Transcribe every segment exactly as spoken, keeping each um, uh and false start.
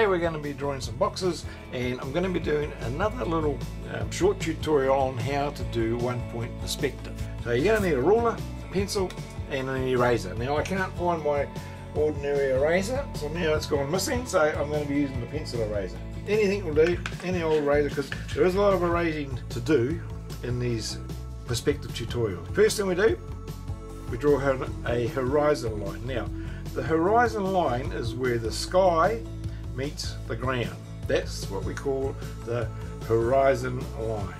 Today we're going to be drawing some boxes, and I'm going to be doing another little um, short tutorial on how to do one point perspective. So you're going to need a ruler, a pencil and an eraser. Now I can't find my ordinary eraser, so now it's gone missing, so I'm going to be using the pencil eraser. Anything will do, any old eraser, because there is a lot of erasing to do in these perspective tutorials. First thing we do, we draw a horizon line. Now, the horizon line is where the sky meets the ground. That's what we call the horizon line.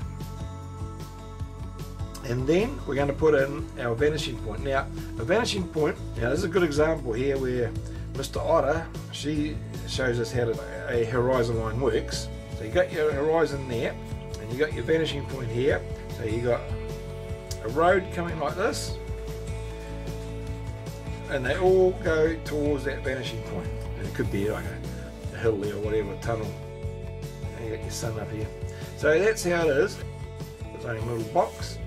And then we're going to put in our vanishing point. Now, a vanishing point, now this is a good example here where Mister Otter, she shows us how a horizon line works. So you got your horizon there, and you got your vanishing point here. So you got a road coming like this, and they all go towards that vanishing point. And it could be like a, a hill there or whatever, a tunnel. And you got your sun up here. So that's how it is. It's only a little box.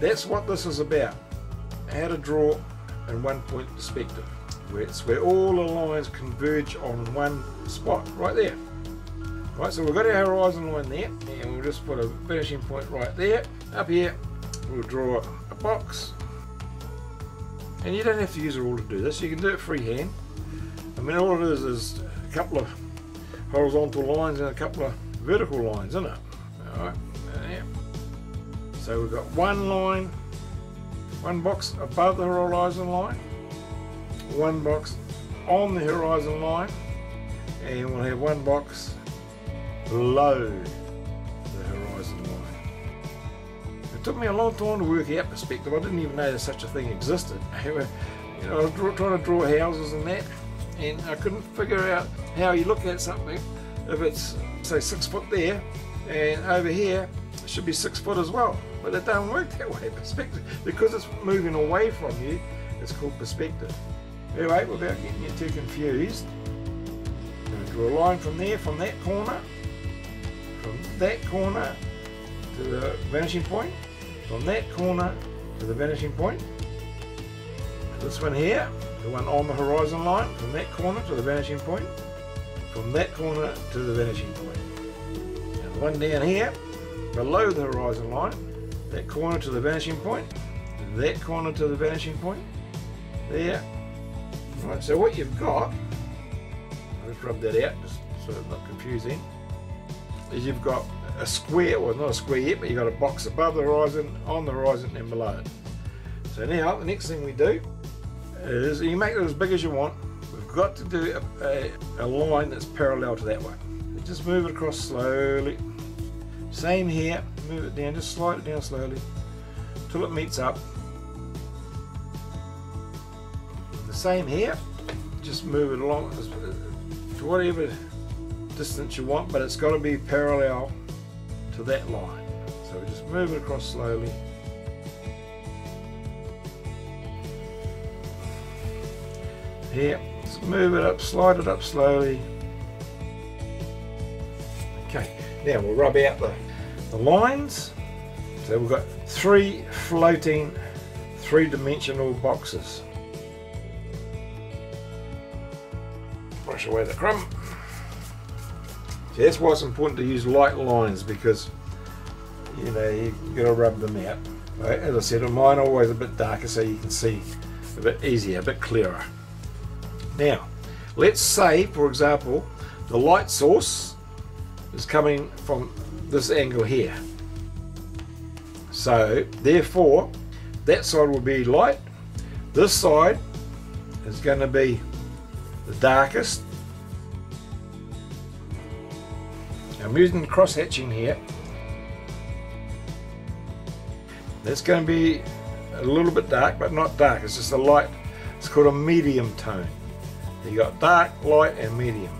That's what this is about. How to draw in one point perspective. Where it's where all the lines converge on one spot, right there. Right, so we've got our horizon line there, and we'll just put a vanishing point right there. Up here, we'll draw a box. And you don't have to use a ruler to do this, you can do it freehand. I mean, all it is is a couple of horizontal lines and a couple of vertical lines, isn't it? Alright, yeah. So we've got one line, one box above the horizon line, one box on the horizon line, and we'll have one box below the horizon line. It took me a long time to work out perspective. I didn't even know that such a thing existed. You know, I was trying to draw houses and that, and I couldn't figure out how you look at something if it's, say, six foot there, and over here it should be six foot as well. But it doesn't work that way. Perspective, because it's moving away from you, it's called perspective. Anyway, without getting you too confused, I'm going to draw a line from there, from that corner, from that corner to the vanishing point. From that corner to the vanishing point. This one here, the one on the horizon line, from that corner to the vanishing point. From that corner to the vanishing point. And the one down here, below the horizon line, that corner to the vanishing point. That corner to the vanishing point. There. Right, so what you've got, I'll just rub that out, just so it's not confusing, is you've got a square, well not a square yet, but you've got a box above the horizon, on the horizon and below it. So now the next thing we do is, you make it as big as you want, we've got to do a, a, a line that's parallel to that one. Just move it across slowly. Same here, move it down, just slide it down slowly till it meets up. The same here, just move it along to whatever distance you want, but it's got to be parallel to that line. So we just move it across slowly. Here, just move it up, slide it up slowly. Okay, now we'll rub out the, the lines. So we've got three floating three-dimensional boxes. Brush away the crumb. So that's why it's important to use light lines, because you know you've got to rub them out. Right? As I said, mine are always a bit darker, so you can see a bit easier, a bit clearer. Now, let's say, for example, the light source is coming from this angle here. So, therefore, that side will be light. This side is going to be the darkest. I'm using cross hatching here. That's going to be a little bit dark, but not dark. It's just a light. It's called a medium tone. You got dark, light, and medium.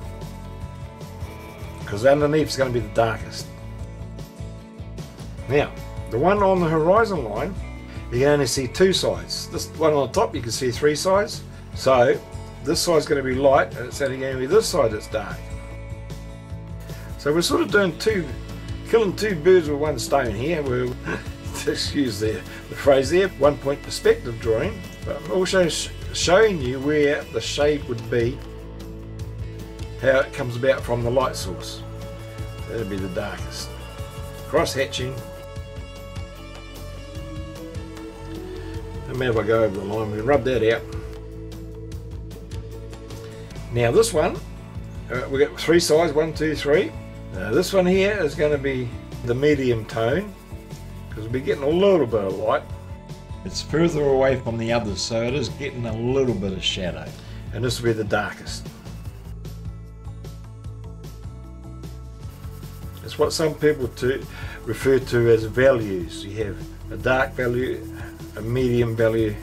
Because underneath is going to be the darkest. Now, the one on the horizon line, you can only see two sides. This one on the top, you can see three sides. So this side's going to be light, and it's only going to be this side that's dark. So we're sort of doing two, killing two birds with one stone here. We'll just use the, the phrase there, one point perspective drawing. But I'm also sh showing you where the shade would be how it comes about from the light source. That'll be the darkest. Cross hatching. No matter if I go over the line, we can rub that out. Now this one, uh, we've got three sizes, one, two, three. Now this one here is going to be the medium tone, because we'll be getting a little bit of light. It's further away from the others, so it is getting a little bit of shadow. And this will be the darkest. It's what some people to refer to as values. You have a dark value, a medium value,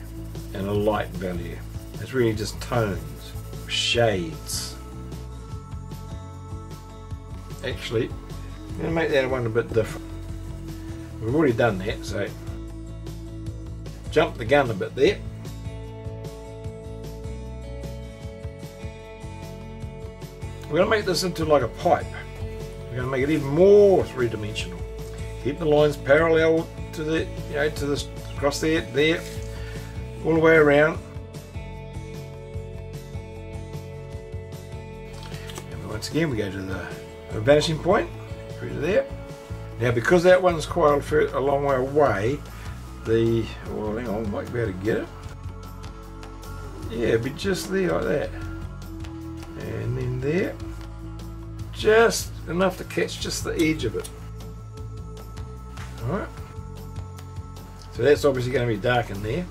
and a light value. It's really just tones, shades. Actually, I'm going to make that one a bit different. We've already done that, so jump the gun a bit there. We're going to make this into like a pipe. We're going to make it even more three-dimensional. Keep the lines parallel to the, you know, to this, across there, there, all the way around. And once again, we go to the vanishing point, through to there. Now, because that one's quite a long way away, the, well, hang on, I might be able to get it. Yeah, it'd be just there like that. And then there. Just enough to catch just the edge of it. Alright. So that's obviously going to be dark in there.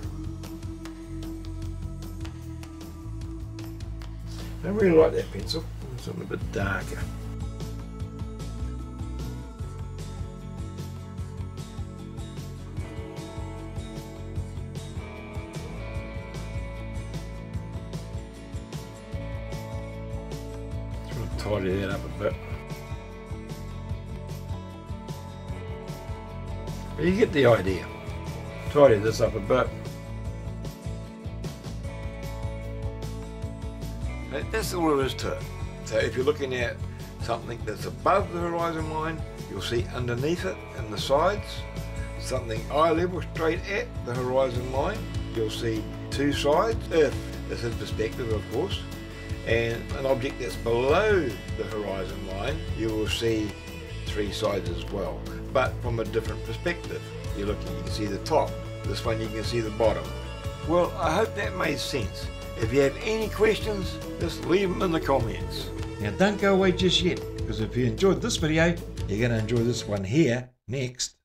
I don't really like that pencil. Something a bit darker. Tidy that up a bit. But you get the idea. Tidy this up a bit. That's all there is to it. So if you're looking at something that's above the horizon line, you'll see underneath it and the sides. Something eye level straight at the horizon line, you'll see two sides, if it's in perspective of course. And an object that's below the horizon line, you will see three sides as well, but from a different perspective. You're looking, you can see the top. This one you can see the bottom. Well, I hope that made sense. If you have any questions, just leave them in the comments. Now don't go away just yet, because if you enjoyed this video, you're going to enjoy this one here next.